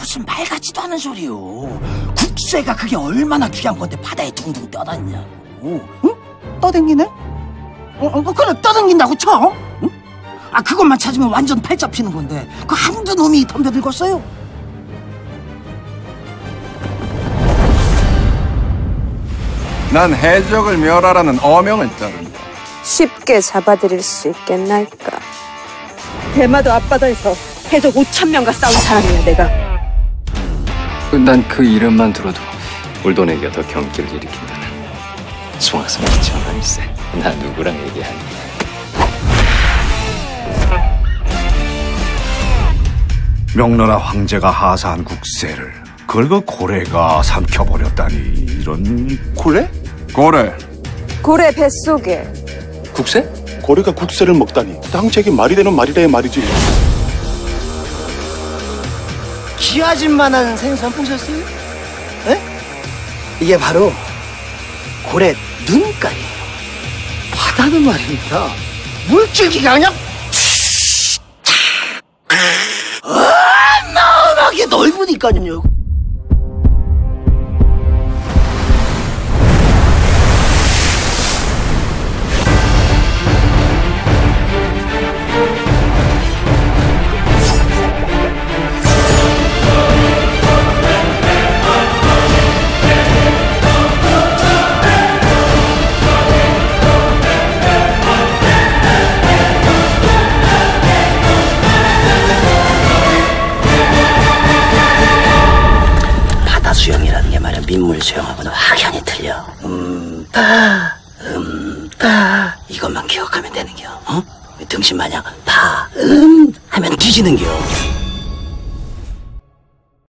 무슨 말 같지도 않은 소리요. 국세가 그게 얼마나 귀한 건데 바다에 둥둥 떠다니냐고. 응? 떠댕기네? 그래 떠댕긴다고 쳐. 응? 아 그것만 찾으면 완전 팔 잡히는 건데 그 한두 놈이 덤벼들겠어요? 난 해적을 멸하라는 어명을 따른다. 쉽게 잡아들일 수 있겠나이까. 대마도 앞바다에서 해적 5,000명과 싸운 사람이야 내가. 난 그 이름만 들어도 울돈에게 더 경기를 일으킨다는 송학성 전환일세. 나 누구랑 얘기하니? 명나라 황제가 하사한 국세를 그걸 그 고래가 삼켜버렸다니. 이런... 고래 뱃속에 국세? 고래가 국세를 먹다니. 당최게 말이 되는 말이래 말이지. 귀하진만한 생선 보셨어요? 에? 이게 바로 고래 눈깔이에요. 바다는 말입니다. 물줄기가 그냥 어마어마하게 넓으니까요. 수영이라는 게 말이야 민물 수영하고는 확연히 틀려. 다 이것만 기억하면 되는겨. 어? 등신 마냥 다 하면 뒤지는겨.